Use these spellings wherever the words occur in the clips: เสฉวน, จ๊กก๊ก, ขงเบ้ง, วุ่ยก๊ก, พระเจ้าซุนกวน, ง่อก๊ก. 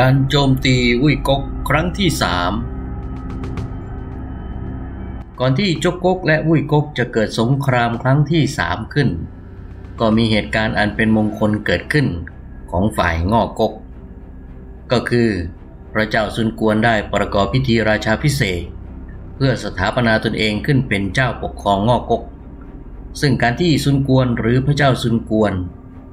การโจมตีวุ้ยก๊กครั้งที่3ก่อนที่จ๊กก๊กและวุ้ยก๊กจะเกิดสงครามครั้งที่3ขึ้นก็มีเหตุการณ์อันเป็นมงคลเกิดขึ้นของฝ่ายง่อก๊กก็คือพระเจ้าซุนกวนได้ประกอบพิธีราชาภิเษกเพื่อสถาปนาตนเองขึ้นเป็นเจ้าปกครองง่อก๊กซึ่งการที่ซุนกวนหรือพระเจ้าซุนกวน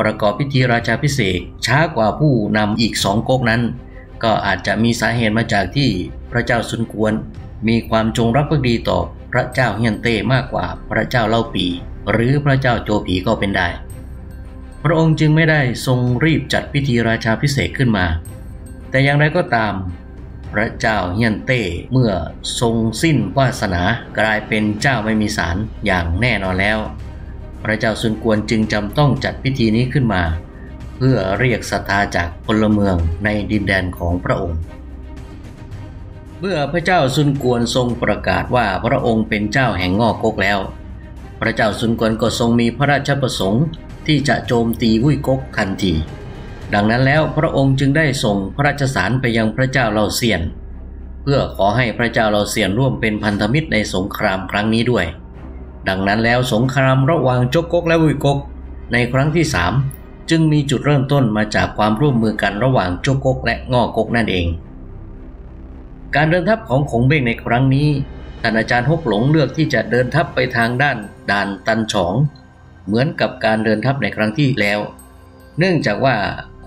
ประกอบพิธีราชาภิเษกช้ากว่าผู้นำอีก2ก๊กนั้นก็อาจจะมีสาเหตุมาจากที่พระเจ้าซุนกวนมีความจงรักภักดีต่อพระเจ้าเฮียนเต้มากกว่าพระเจ้าเล่าปีหรือพระเจ้าโจผีก็เป็นได้พระองค์จึงไม่ได้ทรงรีบจัดพิธีราชาภิเษกขึ้นมาแต่อย่างไรก็ตามพระเจ้าเฮียนเต้เมื่อทรงสิ้นวาสนากลายเป็นเจ้าไม่มีศาลอย่างแน่นอนแล้วพระเจ้าซุนกวนจึงจำต้องจัดพิธีนี้ขึ้นมาเพื่อเรียกศรัทธาจากพลเมืองในดินแดนของพระองค์เมื่อพระเจ้าซุนกวนทรงประกาศว่าพระองค์เป็นเจ้าแห่งง่อก๊กแล้วพระเจ้าซุนกวนก็ทรงมีพระราชประสงค์ที่จะโจมตีวุ้ยก๊กทันทีดังนั้นแล้วพระองค์จึงได้ส่งพระราชสารไปยังพระเจ้าเหล่าเซียนเพื่อขอให้พระเจ้าเหล่าเซียนร่วมเป็นพันธมิตรในสงครามครั้งนี้ด้วยดังนั้นแล้วสงครามระหว่างจ๊กก๊กและวุ้ยก๊กในครั้งที่3จึงมีจุดเริ่มต้นมาจากความร่วมมือกันระหว่างจ๊กก๊กและง่อก๊กนั่นเองการเดินทัพของขงเบ้งในครั้งนี้ท่านอาจารย์ฮกหลงเลือกที่จะเดินทัพไปทางด้านด่านตันฉองเหมือนกับการเดินทัพในครั้งที่แล้วเนื่องจากว่า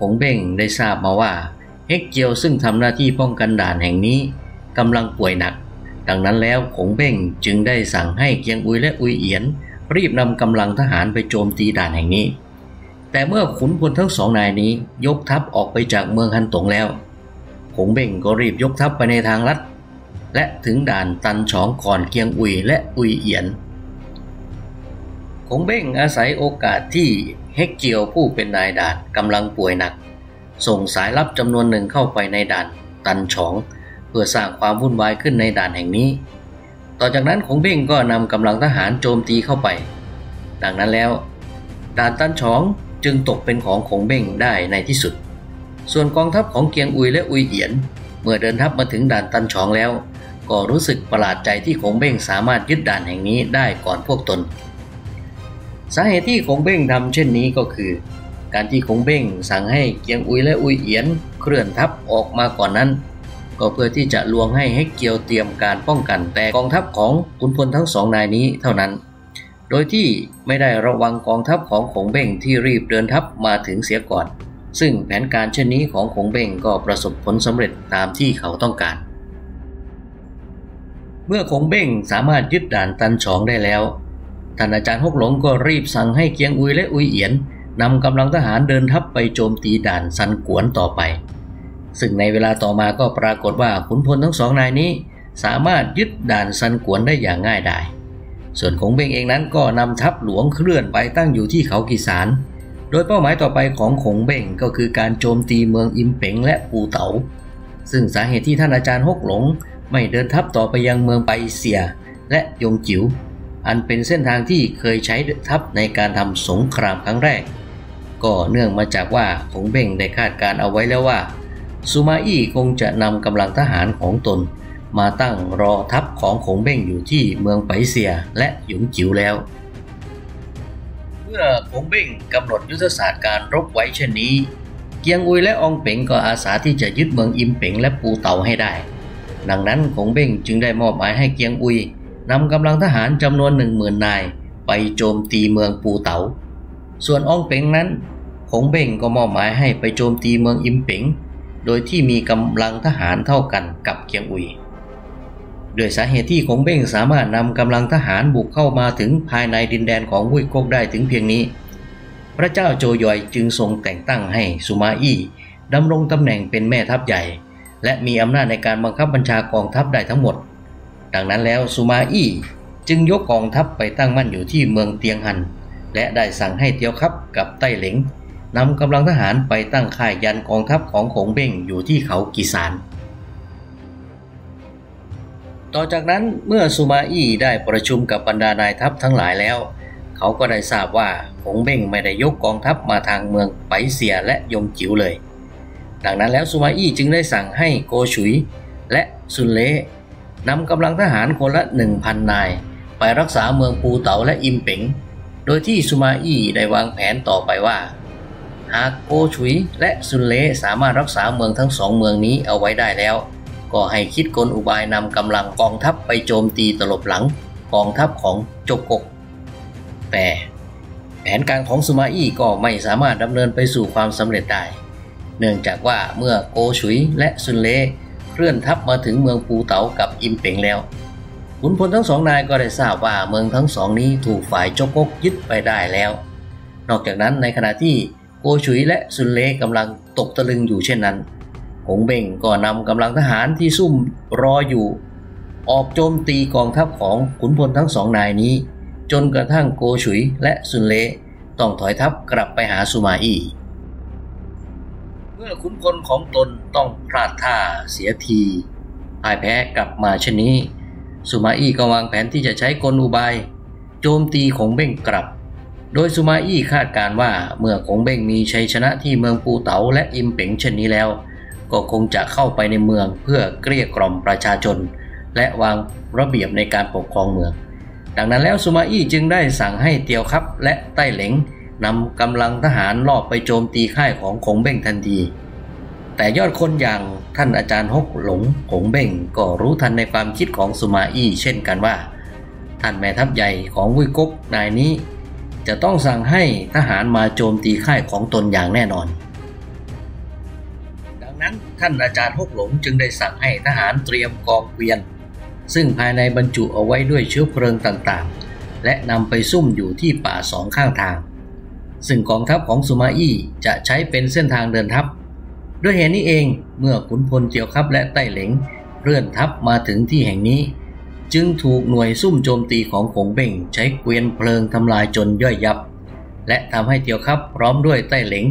ขงเบ้งได้ทราบมาว่าเฮกเจียวซึ่งทำหน้าที่ป้องกันด่านแห่งนี้กำลังป่วยหนักดังนั้นแล้วขงเบ้งจึงได้สั่งให้เกียงอุยและอุยเอียนรีบนำกำลังทหารไปโจมตีด่านแห่งนี้แต่เมื่อขุนพลทั้งสองนายนี้ยกทัพออกไปจากเมืองฮันตงแล้วขงเบ้งก็รีบยกทัพไปในทางลัดและถึงด่านตันฉองก่อนเกียงอุยและอุยเอียนขงเบ้งอาศัยโอกาสที่เฮกเจียวผู้เป็นนายด่านกำลังป่วยหนักส่งสายลับจำนวนหนึ่งเข้าไปในด่านตันฉองเพื่อสร้างความวุ่นวายขึ้นในด่านแห่งนี้ต่อจากนั้นขงเบ้งก็นำกำลังทหารโจมตีเข้าไปดังนั้นแล้วด่านตันฉองจึงตกเป็นของขงเบ้งได้ในที่สุดส่วนกองทัพของเกียงอุยและอุยเอียนเมื่อเดินทัพมาถึงด่านตันฉองแล้วก็รู้สึกประหลาดใจที่ขงเบ้งสามารถยึดด่านแห่งนี้ได้ก่อนพวกตนสาเหตุที่ขงเบ้งทำเช่นนี้ก็คือการที่ขงเบ้งสั่งให้เกียงอุยและอุยเอียนเคลื่อนทัพออกมาก่อนนั้นก็เพื่อที่จะลวงให้เฮกเจียวเตรียมการป้องกันแต่กองทัพของขุนพลทั้งสองนายนี้เท่านั้นโดยที่ไม่ได้ระวังกองทัพของขงเบ้งที่รีบเดินทัพมาถึงเสียก่อนซึ่งแผนการเช่นนี้ของขงเบ้งก็ประสบผลสำเร็จตามที่เขาต้องการเมื่อขงเบ้งสามารถยึดด่านตันฉองได้แล้วท่านอาจารย์ฮกหลงก็รีบสั่งให้เกียงอุยและอุยเอียนนำกำลังทหารเดินทัพไปโจมตีด่านซันกวนต่อไปซึ่งในเวลาต่อมาก็ปรากฏว่าขุนพลทั้งสองนายนี้สามารถยึดด่านซันกวนได้อย่างง่ายดายส่วนขงเบ้งเองนั้นก็นำทัพหลวงเคลื่อนไปตั้งอยู่ที่เขากีสานโดยเป้าหมายต่อไปของขงเบ้งก็คือการโจมตีเมืองอิมเป๋งและปูเต๋าซึ่งสาเหตุที่ท่านอาจารย์ฮกหลงไม่เดินทัพต่อไปยังเมืองไปเสียและยงจิ๋วอันเป็นเส้นทางที่เคยใช้ทัพในการทำสงครามครั้งแรกก็เนื่องมาจากว่าขงเบ้งได้คาดการเอาไว้แล้วว่าซูมาอี้คงจะนำกำลังทหารของตนมาตั้งรอทัพของขงเบ้งอยู่ที่เมืองไปเซียและหยงจิ๋วแล้วเมื่อขงเบ้งกำหนดยุทธศาสตร์การรบไว้เช่นนี้เกียงอุยและอองเป๋งก็อาสาที่จะยึดเมืองอิมเป๋งและปูเต๋าให้ได้ดังนั้นขงเบ้งจึงได้มอบหมายให้เกียงอุยนำกำลังทหารจำนวน 10,000 นายไปโจมตีเมืองปูเต๋าส่วนอองเป๋งนั้นขงเบ้งก็มอบหมายให้ไปโจมตีเมืองอิมเป๋งโดยที่มีกำลังทหารเท่ากันกับเกียงอุยโดยสาเหตุที่ขงเบ้งสามารถนำกำลังทหารบุกเข้ามาถึงภายในดินแดนของวุ้ยก๊กได้ถึงเพียงนี้พระเจ้าโจยอยจึงทรงแต่งตั้งให้ซูมาอี้ดำรงตำแหน่งเป็นแม่ทัพใหญ่และมีอำนาจในการบังคับบัญชากองทัพได้ทั้งหมดดังนั้นแล้วซูมาอี้จึงยกกองทัพไปตั้งมั่นอยู่ที่เมืองเตียงหันและได้สั่งให้เตียวคับกับไต้เหลงนำกำลังทหารไปตั้งค่ายยันกองทัพของขงเบ้งอยู่ที่เขากีสานต่อจากนั้นเมื่อซูมาอี้ได้ประชุมกับบรรดานายทัพทั้งหลายแล้วเขาก็ได้ทราบว่าขงเบ้งไม่ได้ยกกองทัพมาทางเมืองไปเสียและยงจิ๋วเลย ดังนั้นแล้วซูมาอี้จึงได้สั่งให้โกฉุยและซุนเล่นำกำลังทหารคนละ 1,000 นายไปรักษาเมืองปูเต๋าและอิมเป๋งโดยที่ซูมาอี้ได้วางแผนต่อไปว่าหากโกฉุยและซุนเล่สามารถรักษาเมืองทั้งสองเมืองนี้เอาไว้ได้แล้วก็ให้คิดกลอุบายนำกำลังกองทัพไปโจมตีตลบหลังกองทัพของโจกกแต่แผนการของซูมาอี้ก็ไม่สามารถดำเนินไปสู่ความสำเร็จได้เนื่องจากว่าเมื่อโกฉุยและซุนเล่เคลื่อนทัพมาถึงเมืองปูเต๋ากับอิมเป๋งแล้วขุนพลทั้งสองนายก็ได้ทราบว่าเมืองทั้งสองนี้ถูกฝ่ายโจกกยึดไปได้แล้วนอกจากนั้นในขณะที่โกฉุยและซุนเล่กำลังตกตะลึงอยู่เช่นนั้นหงเบ่งก็นำกำลังทหารที่ซุ่มรออยู่ออกโจมตีกองทัพของขุนพลทั้งสองนายนี้จนกระทั่งโกฉุยและซุนเล่ต้องถอยทัพกลับไปหาซูมาอี้เมื่อขุนพลของตนต้องพลาดท่าเสียทีพ่ายแพ้กลับมาเช่นนี้ซูมาอี้ก็วางแผนที่จะใช้กลอุบายโจมตีขงเบ้งกลับโดยซูมาอี้คาดการว่าเมื่อขงเบ้งมีชัยชนะที่เมืองปูเต๋าและอิมเป๋งเช่นนี้แล้วก็คงจะเข้าไปในเมืองเพื่อเกลี้ยกล่อมประชาชนและวางระเบียบในการปกครองเมืองดังนั้นแล้วซูมาอี้จึงได้สั่งให้เตียวคับและไต้เหลงนำกำลังทหารลอบไปโจมตีค่ายของขงเบ้งทันทีแต่ยอดคนอย่างท่านอาจารย์ฮกหลงขงเบ้งก็รู้ทันในความคิดของซูมาอี้เช่นกันว่าท่านแม่ทัพใหญ่ของวุยก๊กนายนี้จะต้องสั่งให้ทหารมาโจมตีค่ายของตนอย่างแน่นอนดังนั้นท่านอาจารย์ฮกหลงจึงได้สั่งให้ทหารเตรียมกองเกวียนซึ่งภายในบรรจุเอาไว้ด้วยเชื้อเพลิงต่างๆและนำไปซุ่มอยู่ที่ป่าสองข้างทางซึ่งกองทัพของซูมาอี้จะใช้เป็นเส้นทางเดินทัพด้วยเหตุนี้เองเมื่อขุนพลเตียวคับและไต้เหลงเคลื่อนทัพมาถึงที่แห่งนี้จึงถูกหน่วยซุ่มโจมตีของขงเบ้งใช้เกวียนเพลิงทำลายจนย่อยยับและทำให้เตียวคับพร้อมด้วยไต้เหลง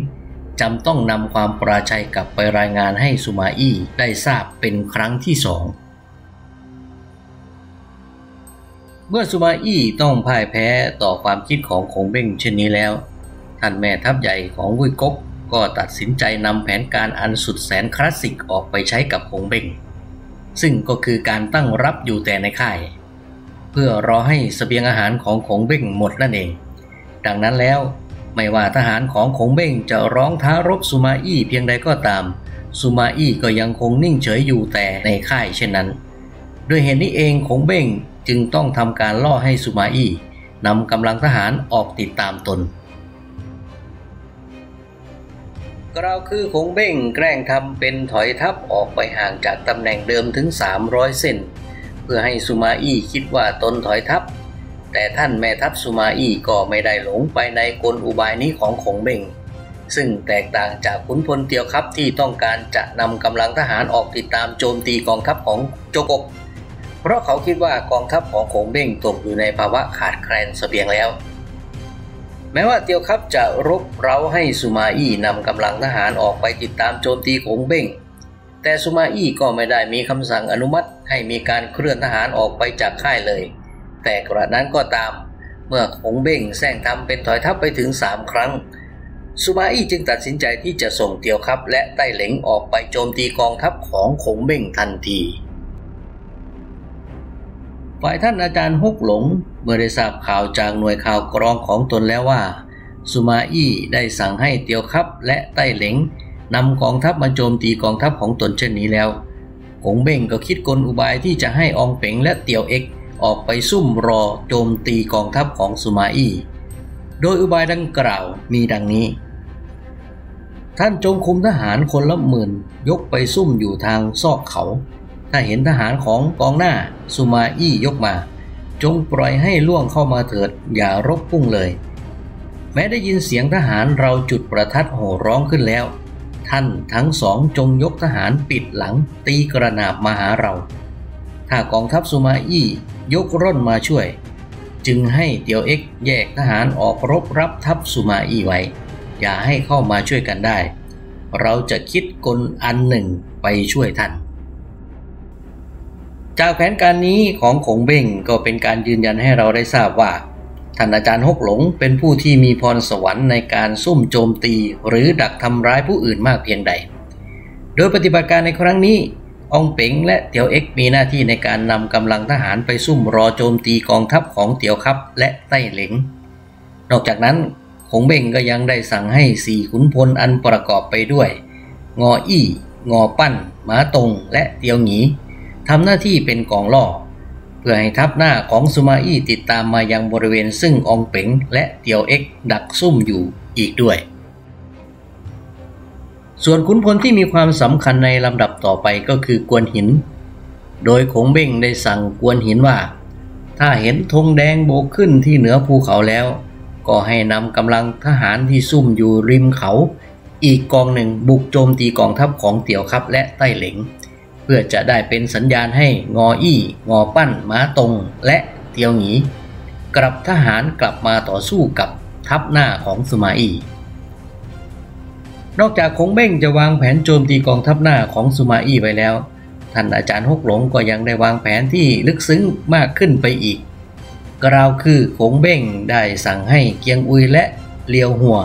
จำต้องนำความปราชัยกลับไปรายงานให้ซูมาอี้ได้ทราบเป็นครั้งที่สองเมื่อซูมาอี้ต้องพ่ายแพ้ต่อความคิดของขงเบ้งเช่นนี้แล้วท่านแม่ทัพใหญ่ของวุยก๊กก็ตัดสินใจนำแผนการอันสุดแสนคลาสสิกออกไปใช้กับขงเบ้งซึ่งก็คือการตั้งรับอยู่แต่ในค่ายเพื่อรอให้เสบียงอาหารของขงเบ้งหมดนั่นเองดังนั้นแล้วไม่ว่าทหารของขงเบ้งจะร้องท้ารบซูมาอี้เพียงใดก็ตามซูมาอี้ก็ยังคงนิ่งเฉยอยู่แต่ในค่ายเช่นนั้นด้วยเหตุนี้เองขงเบ้งจึงต้องทำการล่อให้ซูมาอี้นำกำลังทหารออกติดตามตนกล่าวคือขงเบ้งแกล้งทำเป็นถอยทัพออกไปห่างจากตำแหน่งเดิมถึง300เส้นเพื่อให้ซูมาอี้คิดว่าตนถอยทัพแต่ท่านแม่ทัพซูมาอี้ก็ไม่ได้หลงไปในกลอุบายนี้ของขงเบ้งซึ่งแตกต่างจากขุนพลเตียวคับที่ต้องการจะนำกำลังทหารออกติดตามโจมตีกองทัพของโจกกเพราะเขาคิดว่ากองทัพของขงเบ้งตกอยู่ในภาวะขาดแคลนเสบียงแล้วแม้ว่าเตียวคับจะรบเร้าให้ซูมาอี้นำกำลังทหารออกไปติดตามโจมตีขงเบ้งแต่ซูมาอี้ก็ไม่ได้มีคำสั่งอนุมัติให้มีการเคลื่อนทหารออกไปจากค่ายเลยแต่กระนั้นก็ตามเมื่อขงเบ้งแซงทำเป็นถอยทัพไปถึง3ครั้งซูมาอี้จึงตัดสินใจที่จะส่งเตียวคับและไต้เหลงออกไปโจมตีกองทัพของขงเบ้งทันทีฝ่ายท่านอาจารย์ฮกหลงเมื่อได้ทราบข่าวจากหน่วยข่าวกรองของตนแล้วว่าซูมาอี้ได้สั่งให้เตียวคับและไต้เหลงนำกองทัพมาโจมตีกองทัพของตนเช่นนี้แล้วขงเบ้งก็คิดกลอุบายที่จะให้อองเป๋งและเตียวเอ็กออกไปซุ่มรอโจมตีกองทัพของซูมาอี้โดยอุบายดังกล่าวมีดังนี้ท่านจงคุมทหารคนละหมื่นยกไปซุ่มอยู่ทางซอกเขาถ้าเห็นทหารของกองหน้าซูมาอี้ยกมาจงปล่อยให้ล่วงเข้ามาเถิดอย่ารบพุ่งเลยแม้ได้ยินเสียงทหารเราจุดประทัดโห่ร้องขึ้นแล้วท่านทั้งสองจงยกทหารปิดหลังตีกระหนาบมาหาเราถ้ากองทัพซูมาอี้ยกร่นมาช่วยจึงให้เตียวเอ็กแยกทหารออกรบรับทัพซูมาอี้ไว้อย่าให้เข้ามาช่วยกันได้เราจะคิดกลอันหนึ่งไปช่วยท่านจากแผนการนี้ของขงเบ้งก็เป็นการยืนยันให้เราได้ทราบว่าท่านอาจารย์ฮกหลงเป็นผู้ที่มีพรสวรรค์ในการซุ่มโจมตีหรือดักทำร้ายผู้อื่นมากเพียงใด โดยปฏิบัติการในครั้งนี้อองเป๋งและเตียวเอ็กมีหน้าที่ในการนำกำลังทหารไปซุ่มรอโจมตีกองทัพของเตียวคับและไต้เหลิงนอกจากนั้นคงเบ่งก็ยังได้สั่งให้4ขุนพลอันประกอบไปด้วยงออี้งอปั้นหมาตงและเตียวหงีทำหน้าที่เป็นกองล่อเพื่อให้ทัพหน้าของซูมาอี้ติดตามมายังบริเวณซึ่งอองเป๋งและเตียวเอ็กดักซุ่มอยู่อีกด้วยส่วนขุนพลที่มีความสำคัญในลำดับต่อไปก็คือกวนหินโดยขงเบ้งได้สั่งกวนหินว่าถ้าเห็นธงแดงโบกขึ้นที่เหนือภูเขาแล้วก็ให้นำกำลังทหารที่ซุ่มอยู่ริมเขาอีกกองหนึ่งบุกโจมตีกองทัพของเตี่ยวคับและไต้เหลิงเพื่อจะได้เป็นสัญญาณให้งออี้งอปั้นหมาตงและเตียวหงีกลับทหารกลับมาต่อสู้กับทัพหน้าของซูมาอี้นอกจากคงเบ้งจะวางแผนโจมตีกองทัพหน้าของซูมาอี้ไปแล้วท่านอาจารย์ฮกหลงก็ยังได้วางแผนที่ลึกซึ้งมากขึ้นไปอีกกล่าวคือคงเบ้งได้สั่งให้เกียงอุยและเลียวหัว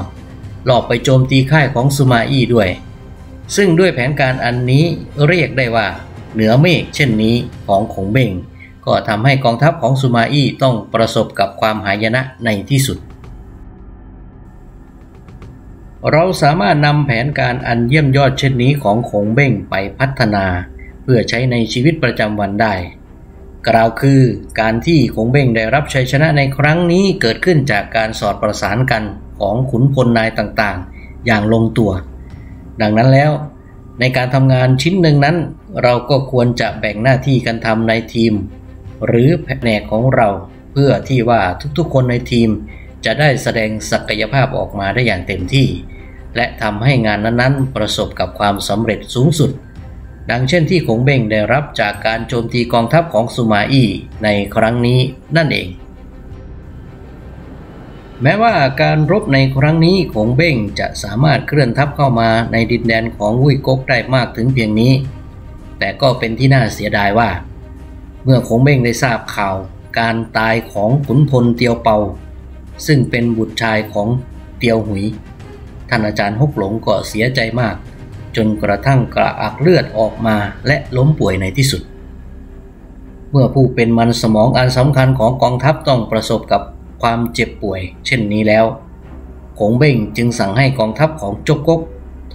หลบไปโจมตีค่ายของซูมาอี้ด้วยซึ่งด้วยแผนการอันนี้เรียกได้ว่าเหนือเมฆเช่นนี้ของคงเบ้งก็ทำให้กองทัพของซูมาอี้ต้องประสบกับความหายนะในที่สุดเราสามารถนำแผนการอันเยี่ยมยอดเช่นนี้ของคงเบ้งไปพัฒนาเพื่อใช้ในชีวิตประจำวันได้กล่าวคือการที่คงเบ้งได้รับชัยชนะในครั้งนี้เกิดขึ้นจากการสอดประสานกันของขุนพลนายต่างๆอย่างลงตัวดังนั้นแล้วในการทำงานชิ้นหนึ่งนั้นเราก็ควรจะแบ่งหน้าที่กันทำในทีมหรือแผนกของเราเพื่อที่ว่าทุกๆคนในทีมจะได้แสดงศักยภาพออกมาได้อย่างเต็มที่และทำให้งานนั้นๆประสบกับความสำเร็จสูงสุดดังเช่นที่คงเบ้งได้รับจากการโจมตีกองทัพของซูมาอี้ในครั้งนี้นั่นเองแม้ว่าการรบในครั้งนี้คงเบ้งจะสามารถเคลื่อนทัพเข้ามาในดินแดนของวุ้ยก๊กได้มากถึงเพียงนี้แต่ก็เป็นที่น่าเสียดายว่าเมื่อคงเบ้งได้ทราบข่าวการตายของขุนพลเตียวเปาซึ่งเป็นบุตรชายของเตียวหุยท่านอาจารย์ฮกหลงก็เสียใจมากจนกระทั่งกระอักเลือดออกมาและล้มป่วยในที่สุดเมื่อผู้เป็นมันสมองอันสำคัญของกองทัพต้องประสบกับความเจ็บป่วยเช่นนี้แล้วคงเบ้งจึงสั่งให้กองทัพของจกก๊ก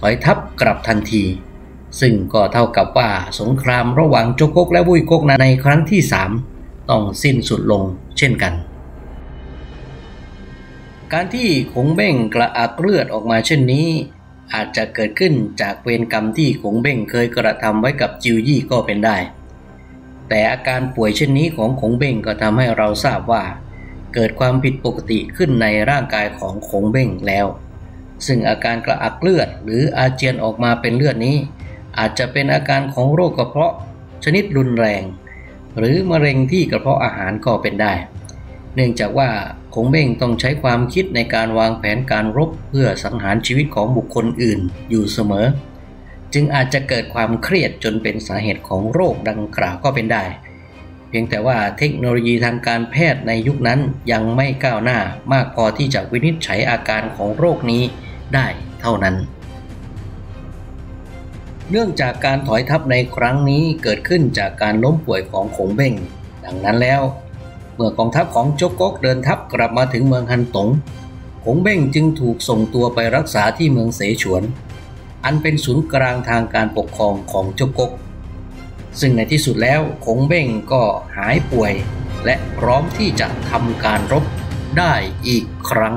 ถอยทัพกลับทันทีซึ่งก็เท่ากับว่าสงครามระหว่างจกก๊กและวุ้ยก๊กในครั้งที่3ต้องสิ้นสุดลงเช่นกันการที่คงเบ้งกระอักเลือดออกมาเช่นนี้อาจจะเกิดขึ้นจากเวรกรรมที่คงเบ้งเคยกระทำไว้กับจิวยี่ก็เป็นได้แต่อาการป่วยเช่นนี้ของคงเบ้งก็ทำให้เราทราบว่าเกิดความผิดปกติขึ้นในร่างกายของคงเบ้งแล้วซึ่งอาการกระอักเลือดหรืออาเจียนออกมาเป็นเลือดนี้อาจจะเป็นอาการของโรคกระเพาะชนิดรุนแรงหรือมะเร็งที่กระเพาะอาหารก็เป็นได้เนื่องจากว่าคงเบ้งต้องใช้ความคิดในการวางแผนการรบเพื่อสังหารชีวิตของบุคคลอื่นอยู่เสมอจึงอาจจะเกิดความเครียดจนเป็นสาเหตุของโรคดังกล่าวก็เป็นได้เพียงแต่ว่าเทคโนโลยีทางการแพทย์ในยุคนั้นยังไม่ก้าวหน้ามากพอที่จะวินิจฉัยอาการของโรคนี้ได้เท่านั้นเนื่องจากการถอยทัพในครั้งนี้เกิดขึ้นจากการล้มป่วยของคงเบ้งดังนั้นแล้วเมื่อกองทัพของจกก๊กเดินทัพกลับมาถึงเมืองฮันตงคงเบ้งจึงถูกส่งตัวไปรักษาที่เมืองเสฉวนอันเป็นศูนย์กลางทางการปกครองของจกก๊กซึ่งในที่สุดแล้วคงเบ้งก็หายป่วยและพร้อมที่จะทำการรบได้อีกครั้ง